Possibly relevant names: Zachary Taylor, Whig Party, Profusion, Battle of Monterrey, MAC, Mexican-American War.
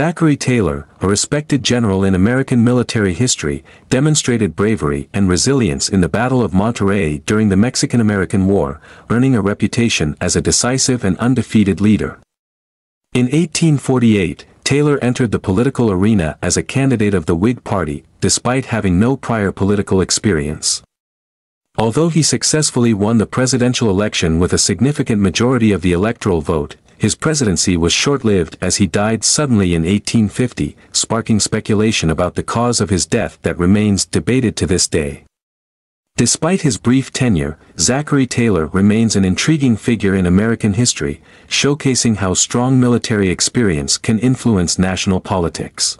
Zachary Taylor, a respected general in American military history, demonstrated bravery and resilience in the Battle of Monterrey during the Mexican-American War, earning a reputation as a decisive and undefeated leader. In 1848, Taylor entered the political arena as a candidate of the Whig Party, despite having no prior political experience. Although he successfully won the presidential election with a significant majority of the electoral vote, his presidency was short-lived as he died suddenly in 1850, sparking speculation about the cause of his death that remains debated to this day. Despite his brief tenure, Zachary Taylor remains an intriguing figure in American history, showcasing how strong military experience can influence national politics.